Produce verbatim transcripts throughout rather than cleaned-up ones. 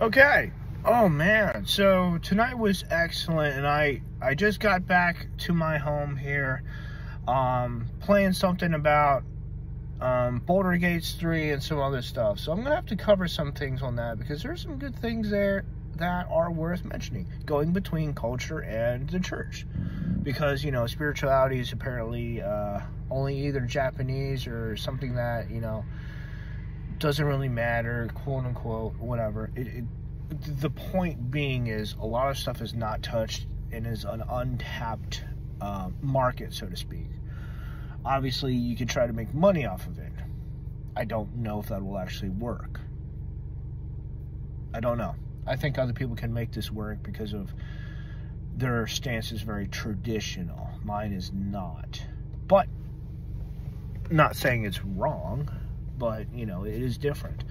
Okay. Oh man, so tonight was excellent, and I I just got back to my home here, um, playing something about um, Baldur's Gate three and some other stuff. So I'm gonna have to cover some things on that because there's some good things there that are worth mentioning. Going between culture and the church, because you know spirituality is apparently uh, only either Japanese or something that you know doesn't really matter, quote unquote, whatever. It, it, The point being is a lot of stuff is not touched and is an untapped uh, market, so to speak. Obviously, you can try to make money off of it. I don't know if that will actually work. I don't know. I think other people can make this work because of their stance is very traditional. Mine is not. But, not saying it's wrong, but, you know, it is different.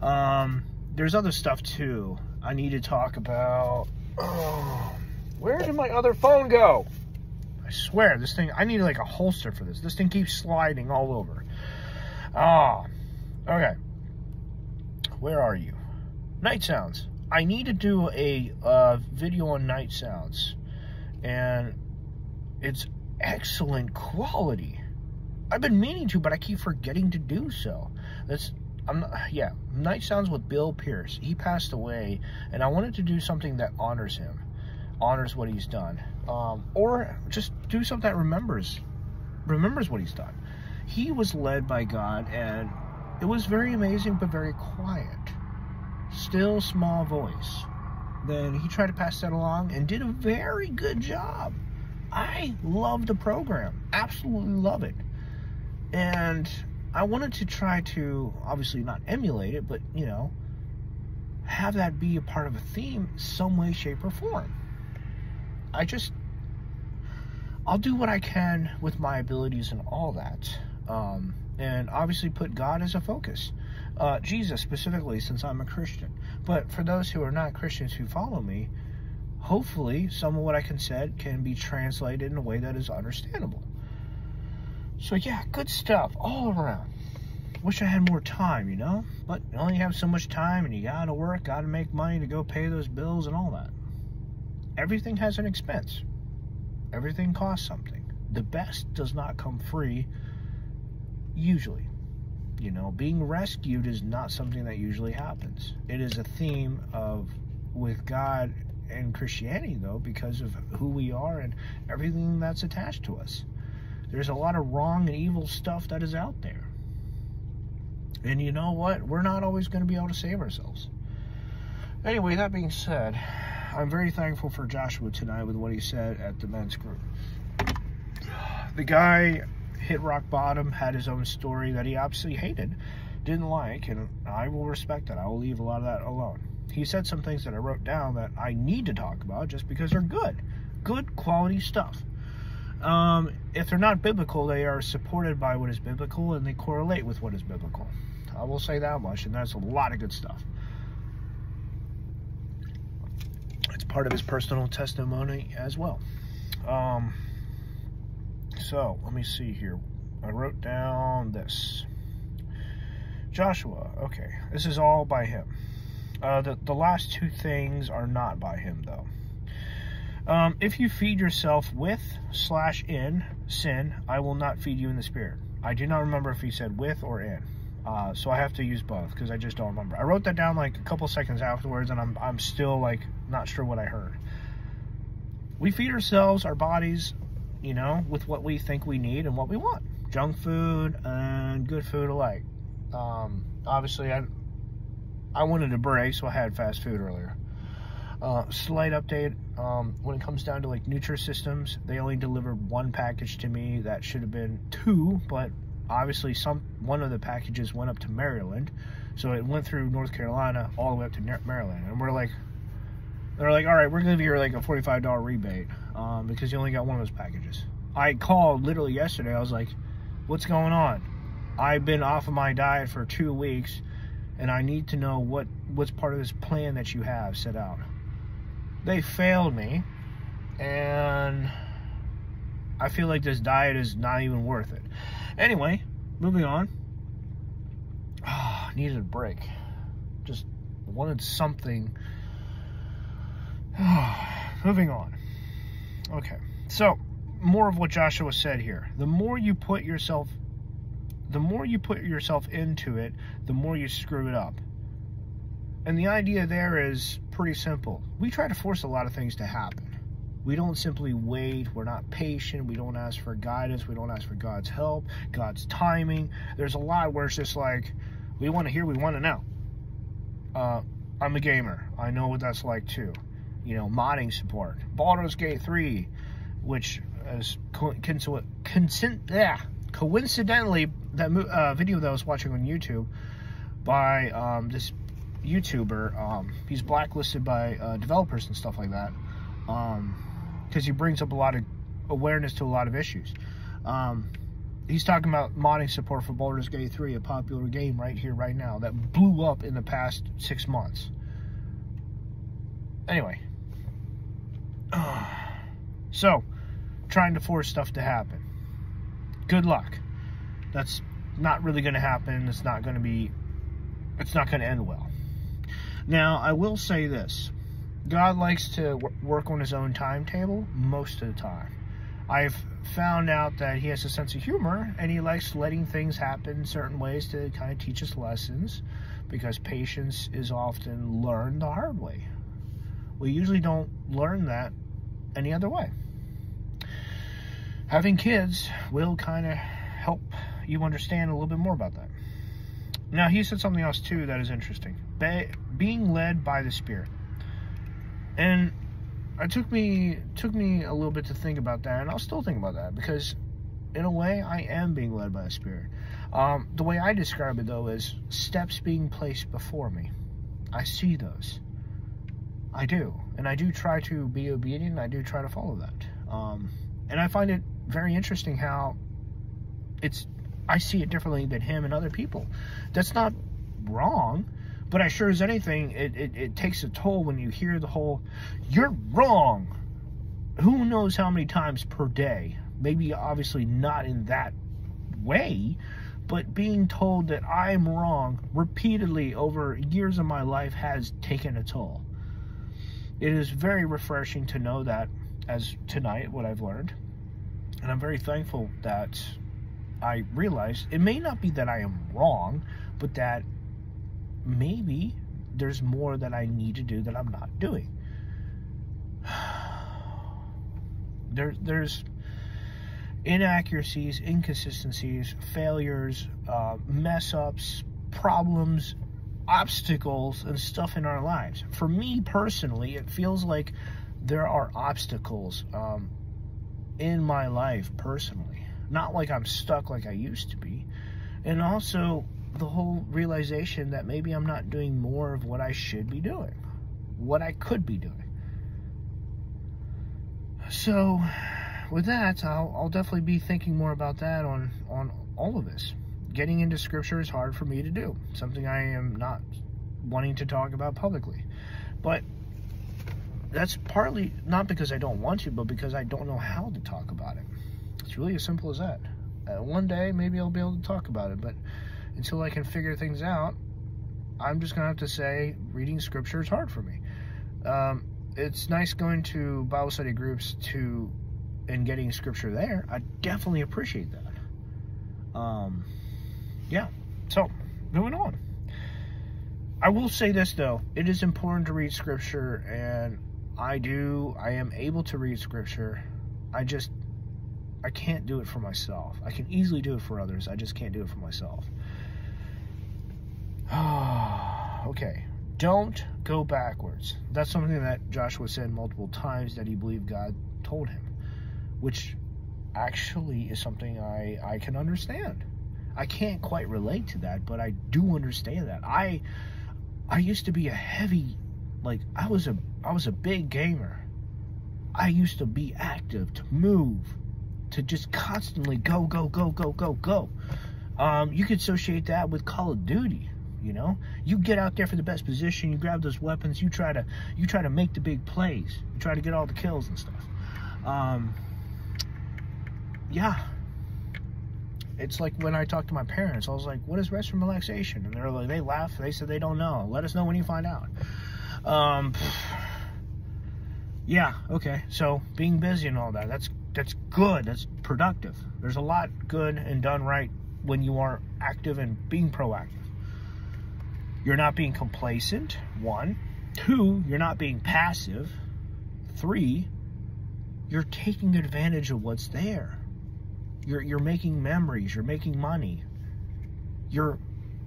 Um... There's other stuff too I need to talk about. Oh, where did my other phone go? I swear this thing, I need like a holster for this. This thing keeps sliding all over. Ah, oh, okay. Where are you? Night sounds. I need to do a uh, video on night sounds, and it's excellent quality. I've been meaning to, but I keep forgetting to do so. That's I'm not, yeah, Night Sounds with Bill Pierce. He passed away, and I wanted to do something that honors him, honors what he's done, um, or just do something that remembers, remembers what he's done. He was led by God, and it was very amazing, but very quiet, still small voice. Then he tried to pass that along and did a very good job. I love the program, absolutely love it, and I wanted to try to, obviously not emulate it, but, you know, have that be a part of a theme some way, shape, or form. I just, I'll do what I can with my abilities and all that. Um, and obviously put God as a focus. Uh, Jesus, specifically, since I'm a Christian. But for those who are not Christians who follow me, hopefully some of what I can said can be translated in a way that is understandable. So yeah, good stuff all around. Wish I had more time, you know? But you only have so much time, and you gotta work, gotta make money to go pay those bills and all that. Everything has an expense. Everything costs something. The best does not come free, usually. You know, being rescued is not something that usually happens. It is a theme of, with God and Christianity though, because of who we are and everything that's attached to us. There's a lot of wrong and evil stuff that is out there. And you know what? We're not always going to be able to save ourselves. Anyway, that being said, I'm very thankful for Joshua tonight with what he said at the men's group. The guy hit rock bottom, had his own story that he obviously hated, didn't like, and I will respect that. I will leave a lot of that alone. He said some things that I wrote down that I need to talk about just because they're good. Good quality stuff. Um, if they're not biblical, they are supported by what is biblical, and they correlate with what is biblical. I will say that much, and that's a lot of good stuff. It's part of his personal testimony as well. Um, so, let me see here. I wrote down this. Joshua, okay. This is all by him. Uh, the, the last two things are not by him, though. Um, if you feed yourself with slash in sin, I will not feed you in the spirit. I do not remember if he said with or in. Uh, so I have to use both because I just don't remember. I wrote that down like a couple seconds afterwards, and I'm, I'm still like not sure what I heard. We feed ourselves, our bodies, you know, with what we think we need and what we want. Junk food and good food alike. Um, obviously, I, I wanted a break, so I had fast food earlier. Uh, slight update, um, when it comes down to like Nutrisystems, they only delivered one package to me. That should have been two, but obviously some one of the packages went up to Maryland, so it went through North Carolina all the way up to Maryland, and we're like, they're like, all right, we're gonna give you like a forty-five dollar rebate um, because you only got one of those packages. I called literally yesterday. I was like, what's going on? I've been off of my diet for two weeks, and I need to know what what's part of this plan that you have set out. They failed me, and I feel like this diet is not even worth it. Anyway, moving on. Oh, needed a break. Just wanted something. Moving on. Okay, so more of what Joshua said here. The more you put yourself, the more you put yourself into it, the more you screw it up. And the idea there is pretty simple. We try to force a lot of things to happen. We don't simply wait. We're not patient. We don't ask for guidance. We don't ask for God's help, God's timing. There's a lot where it's just like, we want to hear, we want to know. Uh, I'm a gamer. I know what that's like too. You know, modding support. Baldur's Gate three, which is co co yeah, coincidentally, that uh, video that I was watching on YouTube by um, this YouTuber, um, he's blacklisted by uh, developers and stuff like that. Um, because he brings up a lot of awareness to a lot of issues. Um, he's talking about modding support for Baldur's Gate three, a popular game right here, right now, that blew up in the past six months. Anyway. So, trying to force stuff to happen. Good luck. That's not really going to happen. It's not going to be, it's not going to end well. Now, I will say this. God likes to work on his own timetable most of the time. I've found out that he has a sense of humor, and he likes letting things happen certain ways to kind of teach us lessons, because patience is often learned the hard way. We usually don't learn that any other way. Having kids will kind of help you understand a little bit more about that. Now, he said something else, too, that is interesting. Be being led by the Spirit. And it took me took me a little bit to think about that, and I'll still think about that, because in a way I am being led by the Spirit. Um, the way I describe it, though, is steps being placed before me. I see those. I do. And I do try to be obedient, and I do try to follow that. Um, and I find it very interesting how it's, I see it differently than him and other people. That's not wrong. But I sure as anything, it, it, it takes a toll when you hear the whole, you're wrong. Who knows how many times per day? Maybe obviously not in that way, but being told that I'm wrong repeatedly over years of my life has taken a toll. It is very refreshing to know that, as tonight, what I've learned. And I'm very thankful that I realized it may not be that I am wrong, but that maybe there's more that I need to do that I'm not doing. There, there's inaccuracies, inconsistencies, failures, uh, mess-ups, problems, obstacles, and stuff in our lives. For me personally, it feels like there are obstacles um, in my life personally. Not like I'm stuck like I used to be. And also the whole realization that maybe I'm not doing more of what I should be doing, what I could be doing. So with that, I'll, I'll definitely be thinking more about that on, on all of this. Getting into scripture is hard for me to do, something I am not wanting to talk about publicly. But that's partly not because I don't want to, but because I don't know how to talk about it. It's really as simple as that. Uh, one day, maybe I'll be able to talk about it, but until I can figure things out, I'm just going to have to say reading scripture is hard for me. Um, it's nice going to Bible study groups to and getting scripture there. I definitely appreciate that. Um, yeah, so moving on. I will say this, though. It is important to read scripture, and I do. I am able to read scripture. I just, I can't do it for myself. I can easily do it for others. I just can't do it for myself. Okay, don't go backwards. That's something that Joshua said multiple times that he believed God told him, which actually is something I, I can understand. I can't quite relate to that, but I do understand that. I I used to be a heavy, like I was a I was a big gamer. I used to be active, to move, to just constantly go, go, go, go, go, go. Um, you could associate that with Call of Duty. You know, you get out there for the best position, you grab those weapons, you try to you try to make the big plays, you try to get all the kills and stuff. Um, yeah, it's like when I talked to my parents, I was like, what is rest from relaxation? And they're like, they laughed. They said they don't know. Let us know when you find out. Um, yeah, okay. So being busy and all that, that's, that's good. That's productive. There's a lot good and done right when you are active and being proactive. You're not being complacent, one. Two, you're not being passive. Three, you're taking advantage of what's there. You're, you're making memories. You're making money. You're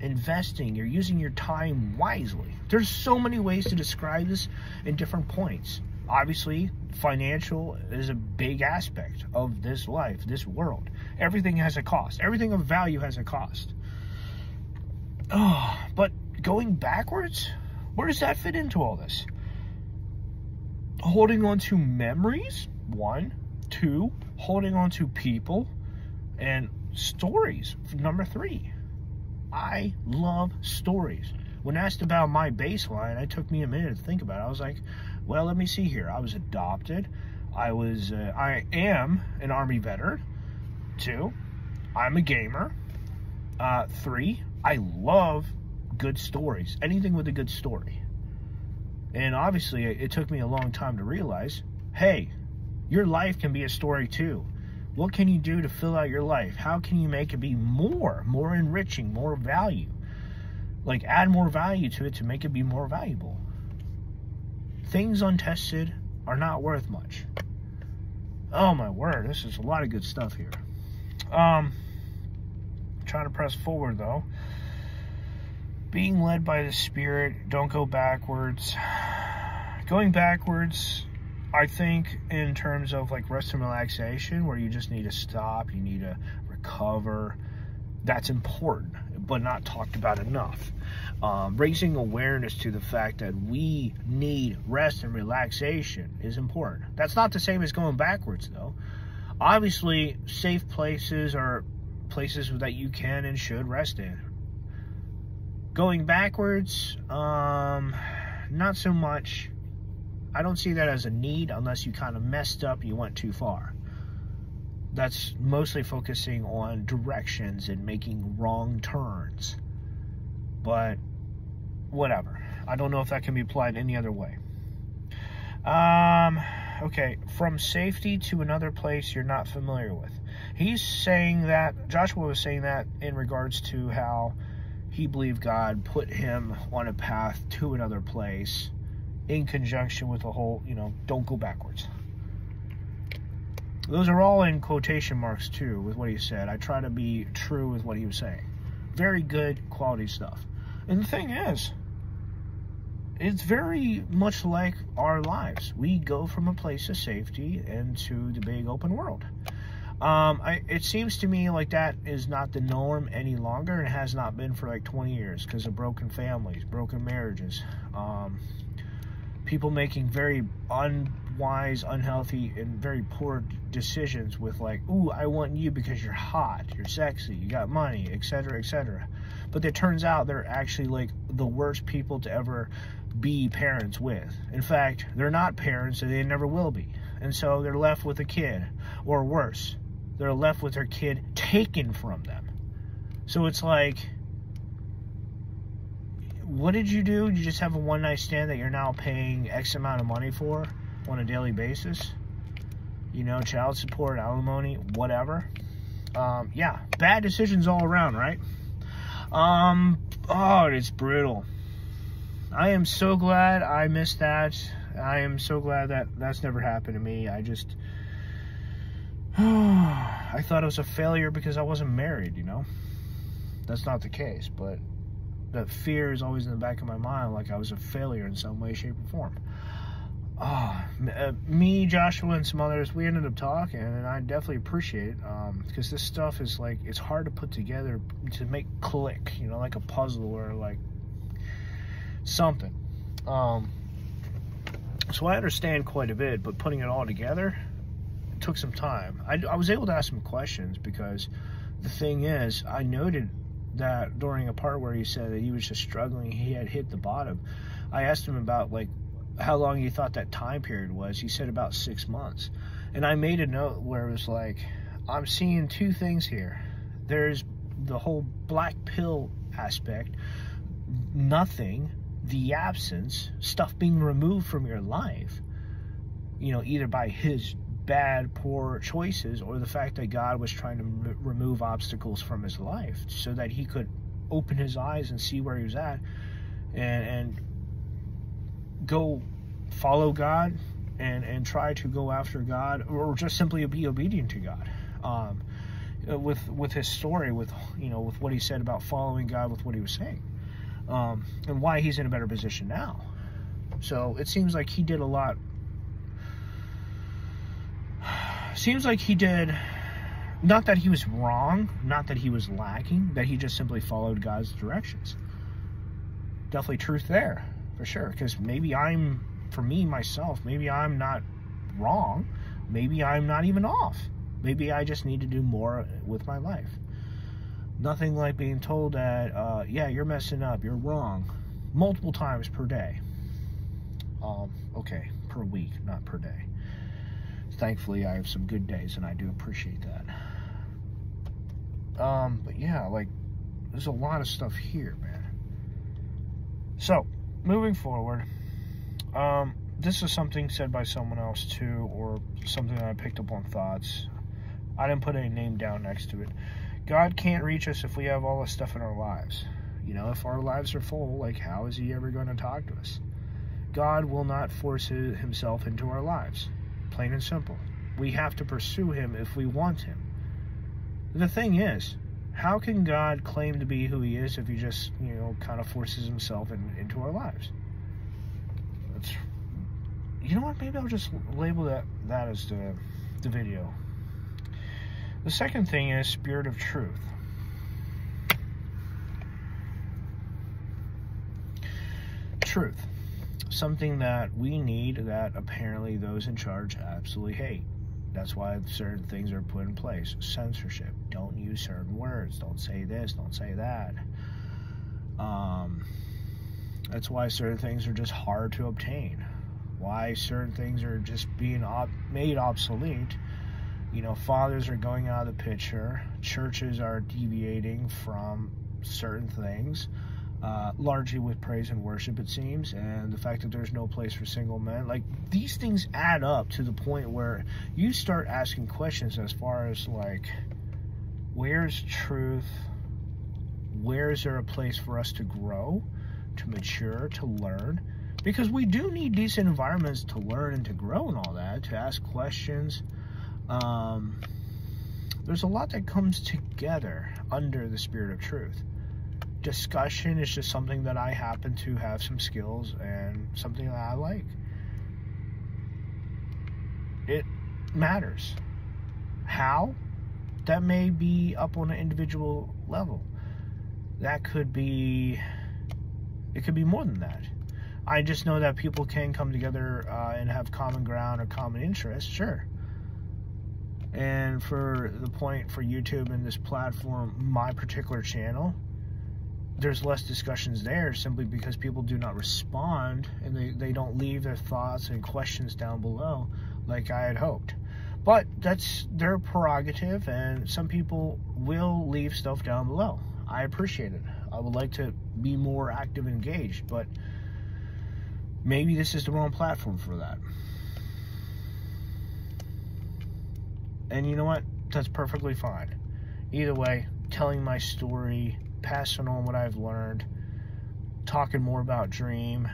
investing. You're using your time wisely. There's so many ways to describe this in different points. Obviously, financial is a big aspect of this life, this world. Everything has a cost. Everything of value has a cost. Oh, but going backwards, where does that fit into all this? Holding on to memories, one. Two, holding on to people and stories. Number three, I love stories. When asked about my baseline, it took me a minute to think about it. I was like, well, let me see here. I was adopted. I was, uh, I am an Army veteran. Two, I'm a gamer. Uh, three, I love good stories. Anything with a good story. And obviously, it took me a long time to realize, hey, your life can be a story too. What can you do to fill out your life? How can you make it be more, more enriching, more value? Like add more value to it to make it be more valuable. Things untested are not worth much. Oh my word, this is a lot of good stuff here. Um, trying to press forward though. Being led by the Spirit, don't go backwards. Going backwards, I think in terms of like rest and relaxation, where you just need to stop, you need to recover. That's important, but not talked about enough. Um, raising awareness to the fact that we need rest and relaxation is important. That's not the same as going backwards, though. Obviously, safe places are places that you can and should rest in. Going backwards, um, not so much. I don't see that as a need unless you kind of messed up, you went too far. That's mostly focusing on directions and making wrong turns. But whatever. I don't know if that can be applied any other way. Um, okay, from safety to another place you're not familiar with. He's saying that, Joshua was saying that in regards to how he believed God put him on a path to another place, in conjunction with the whole, you know, don't go backwards. Those are all in quotation marks, too, with what he said. I try to be true with what he was saying. Very good quality stuff. And the thing is, it's very much like our lives. We go from a place of safety into the big open world. Um, I, it seems to me like that is not the norm any longer, and has not been for like twenty years because of broken families, broken marriages, um... people making very unwise, unhealthy, and very poor decisions with like, ooh, I want you because you're hot, you're sexy, you got money, et cetera, et cetera. But it turns out they're actually like the worst people to ever be parents with. In fact, they're not parents and they never will be. And so they're left with a kid, or worse, they're left with their kid taken from them. So it's like, what did you do? You just have a one-night stand that you're now paying X amount of money for on a daily basis? You know, child support, alimony, whatever. Um, yeah, bad decisions all around, right? Um, oh, it's brutal. I am so glad I missed that. I am so glad that that's never happened to me. I just... I thought it was a failure because I wasn't married, you know? That's not the case, but... that fear is always in the back of my mind, like I was a failure in some way, shape, or form. Oh, me, Joshua, and some others, we ended up talking, and I definitely appreciate it, um, because this stuff is like, it's hard to put together to make click, you know, like a puzzle or like something. Um, so I understand quite a bit, but putting it all together, it took some time. I, I was able to ask some questions because the thing is, I noted that during a part where he said that he was just struggling, he had hit the bottom. I asked him about like how long he thought that time period was. He said about six months. And I made a note where it was like, I'm seeing two things here. There's the whole black pill aspect, nothing, the absence, stuff being removed from your life, you know, either by his bad, poor choices or the fact that God was trying to m remove obstacles from his life so that he could open his eyes and see where he was at and, and go follow God and, and try to go after God, or just simply be obedient to God. Um, with with his story, with, you know, with what he said about following God, with what he was saying, um, and why he's in a better position now. So it seems like he did a lot. Seems like he did, not that he was wrong, not that he was lacking, that he just simply followed God's directions. Definitely truth there, for sure, because maybe I'm, for me, myself, maybe I'm not wrong, maybe I'm not even off. Maybe I just need to do more with my life. Nothing like being told that, uh, yeah, you're messing up, you're wrong, multiple times per day. Um, okay, per week, not per day. Thankfully, I have some good days, and I do appreciate that. Um, but yeah, like, there's a lot of stuff here, man. So, moving forward, um, this is something said by someone else, too, or something that I picked up on thoughts. I didn't put any name down next to it. God can't reach us if we have all this stuff in our lives. You know, if our lives are full, like, how is he ever going to talk to us? God will not force himself into our lives. Plain and simple. We have to pursue him if we want him. The thing is, how can God claim to be who he is if he just, you know, kind of forces himself in, into our lives? That's, you know what? Maybe I'll just label that, that as the, the video. The second thing is Spirit of Truth. Truth. Something that we need that apparently those in charge absolutely hate. That's why certain things are put in place. Censorship. Don't use certain words. Don't say this. Don't say that. Um, that's why certain things are just hard to obtain. Why certain things are just being ob- made obsolete. You know, fathers are going out of the picture. Churches are deviating from certain things. Uh, largely with praise and worship, it seems, and the fact that there's no place for single men. Like, these things add up to the point where you start asking questions as far as, like, where's truth? Where is there a place for us to grow, to mature, to learn? Because we do need decent environments to learn and to grow and all that, to ask questions. Um, there's a lot that comes together under the Spirit of Truth. Discussion is just something that I happen to have some skills and something that I like. It matters. How? That may be up on an individual level. That could be, it could be more than that. I just know that people can come together uh, and have common ground or common interests, sure. And for the point for YouTube and this platform, my particular channel, there's less discussions there simply because people do not respond and they, they don't leave their thoughts and questions down below like I had hoped. But that's their prerogative, and some people will leave stuff down below. I appreciate it. I would like to be more active and engaged, but maybe this is the wrong platform for that. And you know what? That's perfectly fine. Either way, telling my story, passing on what I've learned, talking more about dream.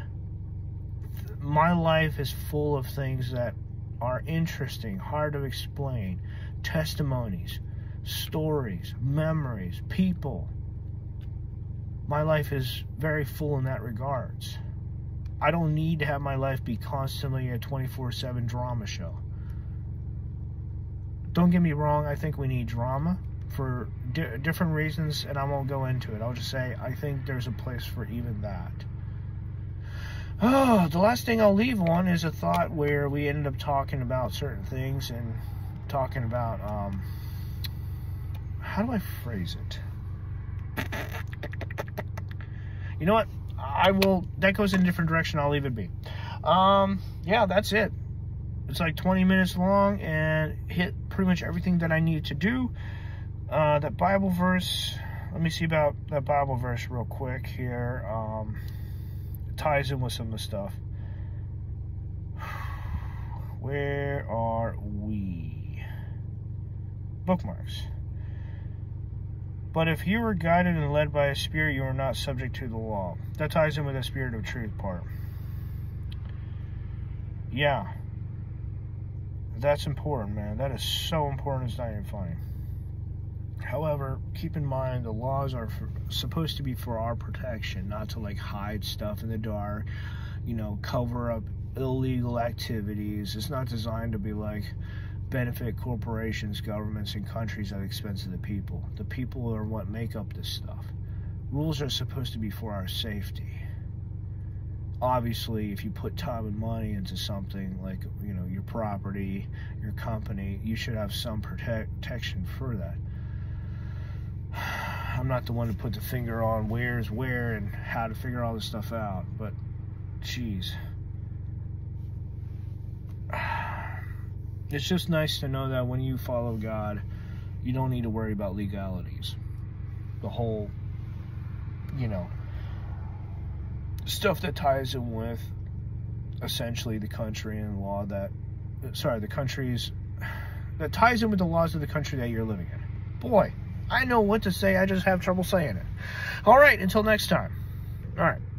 My life is full of things that are interesting, hard to explain, testimonies, stories, memories, people. My life is very full in that regards. I don't need to have my life be constantly a twenty-four seven drama show. Don't get me wrong, I think we need drama for di- different reasons, and I won't go into it. I'll just say I think there's a place for even that. Oh, the last thing I'll leave on is a thought where we ended up talking about certain things and talking about, um, how do I phrase it? You know what? I will, that goes in a different direction. I'll leave it be. Um, yeah, that's it. It's like twenty minutes long and hit pretty much everything that I need to do. Uh, that Bible verse, let me see about that Bible verse real quick here. Um, it ties in with some of the stuff. Where are we? Bookmarks. But if you were guided and led by a spirit, you are not subject to the law. That ties in with the spirit of truth part. Yeah. That's important, man. That is so important, it's not even funny. However, keep in mind the laws are for, supposed to be for our protection, not to like hide stuff in the dark, you know, cover up illegal activities. It's not designed to be like benefit corporations, governments, and countries at the expense of the people. The people are what make up this stuff. Rules are supposed to be for our safety. Obviously, if you put time and money into something like, you know, your property, your company, you should have some protect, protection for that. I'm not the one to put the finger on where's where and how to figure all this stuff out, but geez. It's just nice to know that when you follow God, you don't need to worry about legalities. The whole, you know, stuff that ties in with essentially the country and law that, sorry, the countries, that ties in with the laws of the country that you're living in. Boy. I know what to say, I just have trouble saying it. All right, until next time. All right.